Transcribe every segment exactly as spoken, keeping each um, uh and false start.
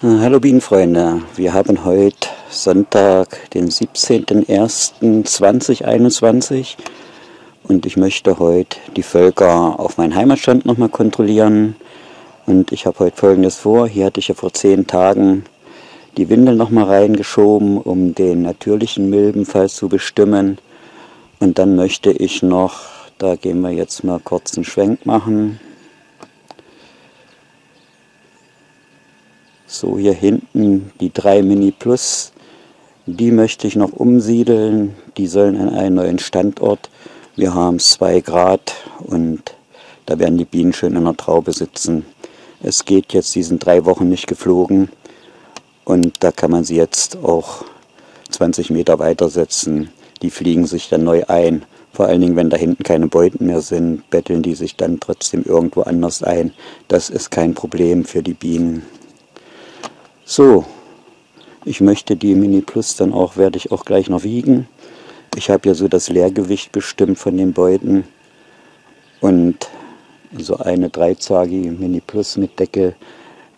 Hallo Bienenfreunde, wir haben heute Sonntag, den siebzehnten ersten zweitausendeinundzwanzig und ich möchte heute die Völker auf meinen Heimatstand nochmal kontrollieren und ich habe heute Folgendes vor. Hier hatte ich ja vor zehn Tagen die Windel nochmal reingeschoben, um den natürlichen Milbenfall zu bestimmen und dann möchte ich noch, da gehen wir jetzt mal kurz einen Schwenk machen, so hier hinten die drei Mini Plus, die möchte ich noch umsiedeln, die sollen an einen neuen Standort. Wir haben zwei Grad und da werden die Bienen schön in der Traube sitzen. Es geht jetzt, die sind drei Wochen nicht geflogen und da kann man sie jetzt auch zwanzig Meter weiter setzen. Die fliegen sich dann neu ein. Vor allen Dingen, wenn da hinten keine Beuten mehr sind, betteln die sich dann trotzdem irgendwo anders ein. Das ist kein Problem für die Bienen. So, ich möchte die Mini Plus dann auch, werde ich auch gleich noch wiegen. Ich habe ja so das Leergewicht bestimmt von den Beuten. Und so eine dreizagige Mini Plus mit Deckel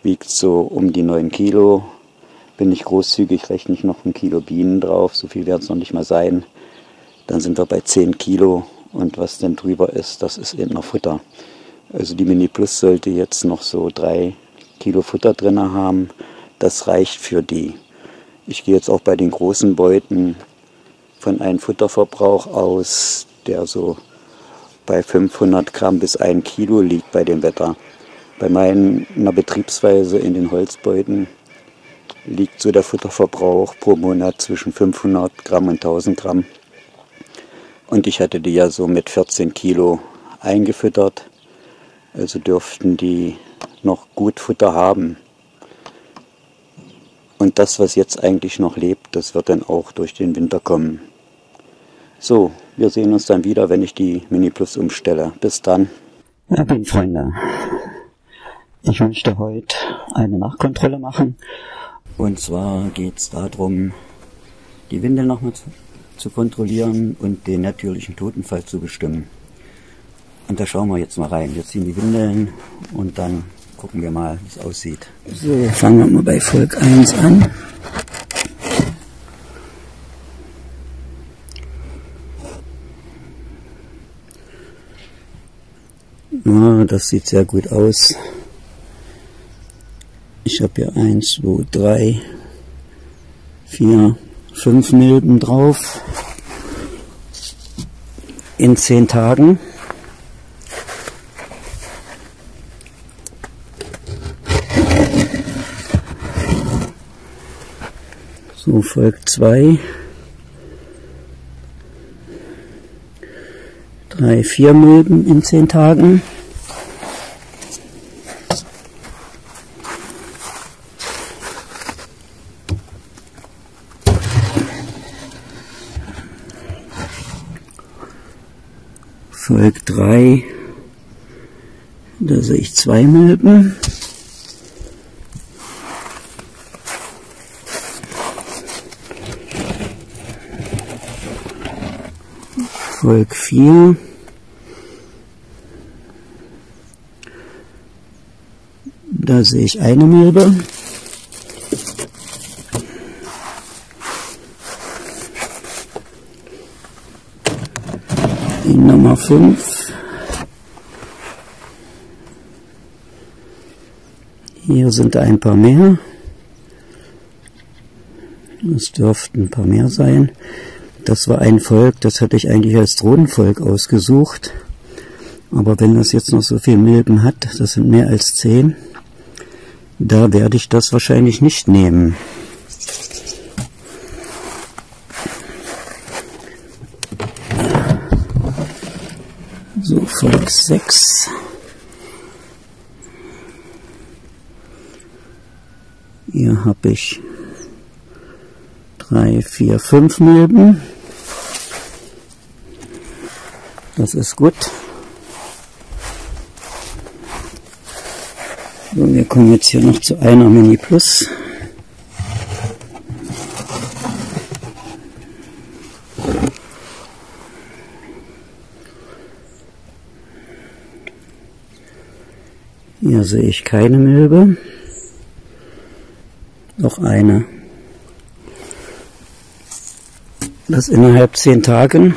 wiegt so um die neun Kilo. Bin ich großzügig, rechne ich noch ein Kilo Bienen drauf, so viel wird es noch nicht mal sein. Dann sind wir bei zehn Kilo und was denn drüber ist, das ist eben noch Futter. Also die Mini Plus sollte jetzt noch so drei Kilo Futter drin haben. Das reicht für die. Ich gehe jetzt auch bei den großen Beuten von einem Futterverbrauch aus, der so bei fünfhundert Gramm bis ein Kilo liegt bei dem Wetter. Bei meiner Betriebsweise in den Holzbeuten liegt so der Futterverbrauch pro Monat zwischen fünfhundert Gramm und tausend Gramm. Und ich hatte die ja so mit vierzehn Kilo eingefüttert. Also dürften die noch gut Futter haben. Und das, was jetzt eigentlich noch lebt, das wird dann auch durch den Winter kommen. So, wir sehen uns dann wieder, wenn ich die Mini Plus umstelle. Bis dann. Na, liebe Freunde, ich möchte heute eine Nachkontrolle machen. Und zwar geht es darum, die Windel nochmal zu, zu kontrollieren und den natürlichen Totenfall zu bestimmen. Und da schauen wir jetzt mal rein. Wir ziehen die Windeln und dann gucken wir mal, wie es aussieht. So, fangen wir mal bei Volk eins an. Ja, das sieht sehr gut aus. Ich habe hier eins, zwei, drei, vier, fünf Milben drauf. In zehn Tagen. So, Volk zwei, drei, vier Milben in zehn Tagen. Volk drei, da sehe ich zwei Milben. Volk vier, da sehe ich eine Milbe. Die Nummer fünf, hier sind ein paar mehr, es dürften ein paar mehr sein. Das war ein Volk, das hatte ich eigentlich als Drohnenvolk ausgesucht. Aber wenn das jetzt noch so viel Milben hat, das sind mehr als zehn, da werde ich das wahrscheinlich nicht nehmen. So, Volk sechs. Hier habe ich drei, vier, fünf Milben. Das ist gut. So, wir kommen jetzt hier noch zu einer Mini Plus. Hier sehe ich keine Milbe. noch eine. Das innerhalb zehn Tagen.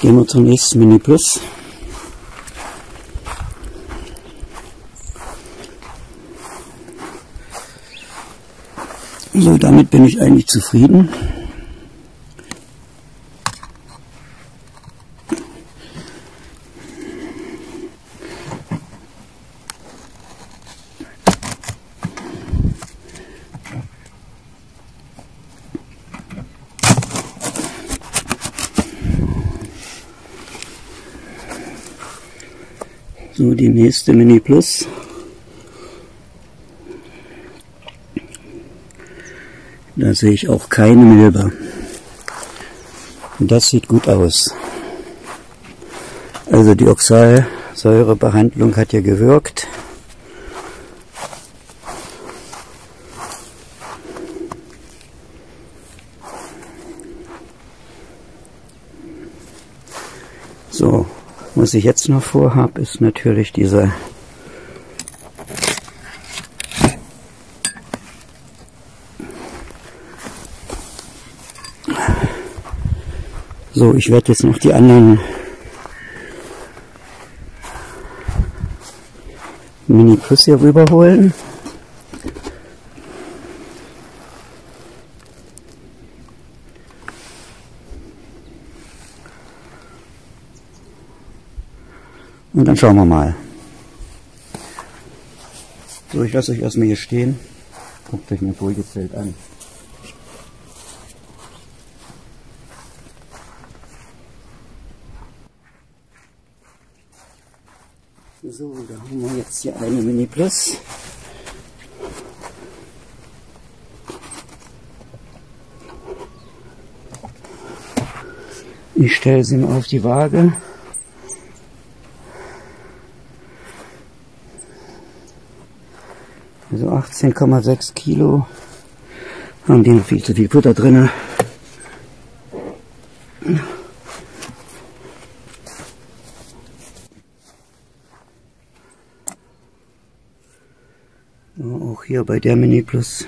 Gehen wir zum nächsten Mini Plus. So, damit bin ich eigentlich zufrieden. So, die nächste Mini Plus. Da sehe ich auch keine Milbe. Und das sieht gut aus. Also die Oxalsäurebehandlung hat ja gewirkt. So. Was ich jetzt noch vorhabe, ist natürlich dieser so, ich werde jetzt noch die anderen Mini-Plus hier rüberholen. Und dann schauen wir mal. So, ich lasse euch erstmal hier stehen. Guckt euch mein Folienzelt an. So, da haben wir jetzt hier eine Mini Plus. Ich stelle sie mal auf die Waage. Also achtzehn Komma sechs Kilo, haben die noch viel zu viel Futter drin. Auch hier bei der Mini Plus,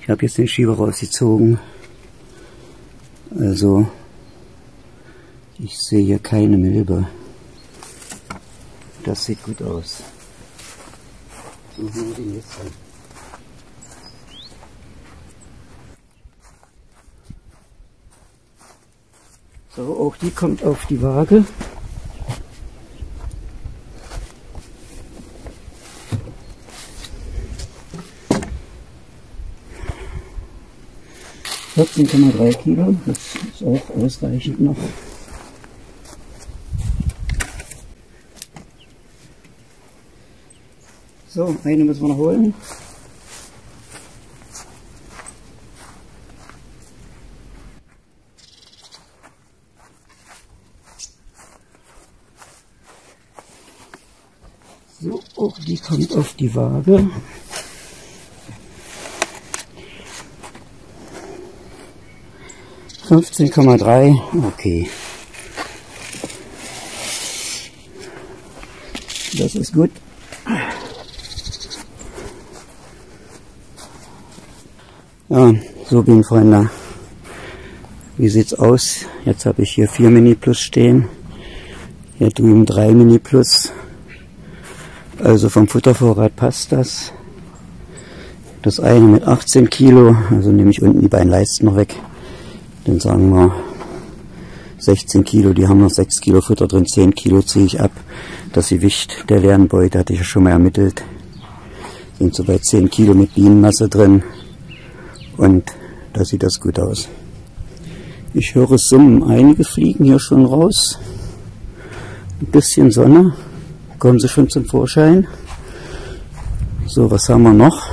ich habe jetzt den Schieber rausgezogen, also ich sehe hier keine Milbe. Das sieht gut aus. So, auch die kommt auf die Waage. vierzehn Komma drei Kilo, das ist auch ausreichend noch. So, eine müssen wir noch holen. So, auch die kommt auf die Waage. fünfzehn Komma drei, okay. Das ist gut. Ja, so, Bienenfreunde, wie sieht's aus? Jetzt habe ich hier vier Mini Plus stehen, hier drüben drei Mini Plus. Also vom Futtervorrat passt das. Das eine mit achtzehn Kilo, also nehme ich unten die beiden Leisten noch weg. Dann sagen wir sechzehn Kilo, die haben noch sechs Kilo Futter drin, zehn Kilo ziehe ich ab. Das Gewicht der leeren Beute hatte ich ja schon mal ermittelt. Sind so bei zehn Kilo mit Bienenmasse drin. Und da sieht das gut aus. Ich höre es summen. Einige fliegen hier schon raus. Ein bisschen Sonne. Kommen sie schon zum Vorschein. So, was haben wir noch?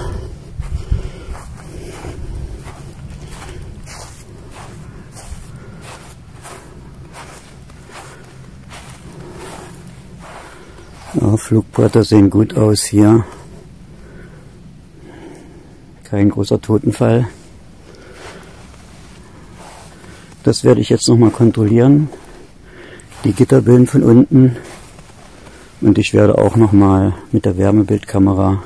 Ja, Flugblätter sehen gut aus hier. Kein großer Totenfall. Das werde ich jetzt nochmal kontrollieren. Die Gitterböen von unten Und ich werde auch nochmal mit der Wärmebildkamera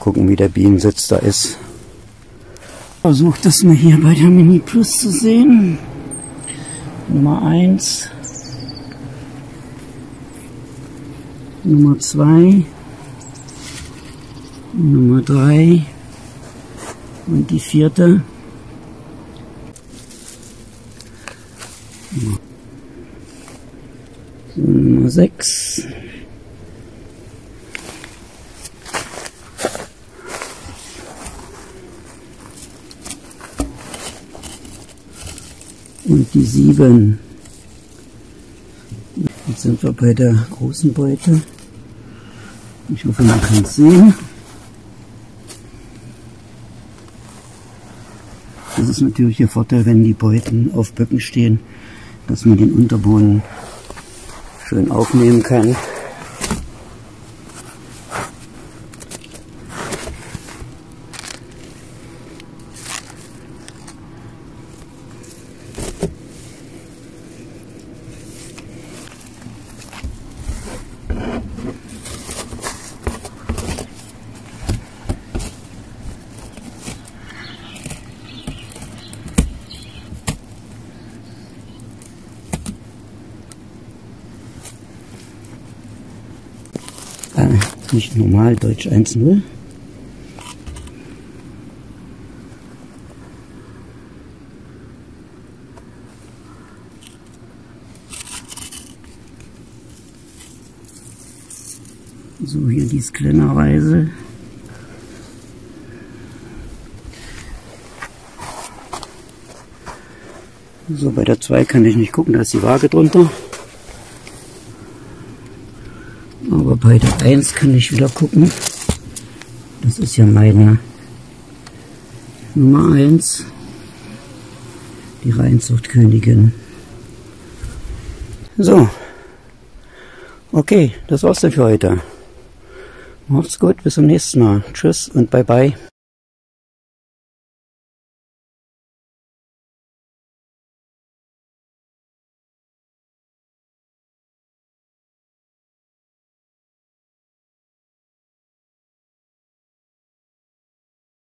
gucken, wie der Bienensitz da ist. Versucht das mal hier bei der Mini Plus zu sehen. Nummer eins. Nummer zwei. Nummer drei. Und die vierte. So, Nummer sechs. Und die sieben. Jetzt sind wir bei der großen Beute. Ich hoffe, man kann es sehen. Das ist natürlich der Vorteil, wenn die Beuten auf Böcken stehen, dass man den Unterboden schön aufnehmen kann. Nicht normal, Deutsch eins null. So, hier dieses kleine Reise. So, bei der zwei kann ich nicht gucken, da ist die Waage drunter. Aber bei der eins kann ich wieder gucken. Das ist ja meine Nummer eins. Die Reinzuchtkönigin. So. Okay, das war's dann für heute. Macht's gut, bis zum nächsten Mal. Tschüss und bye bye.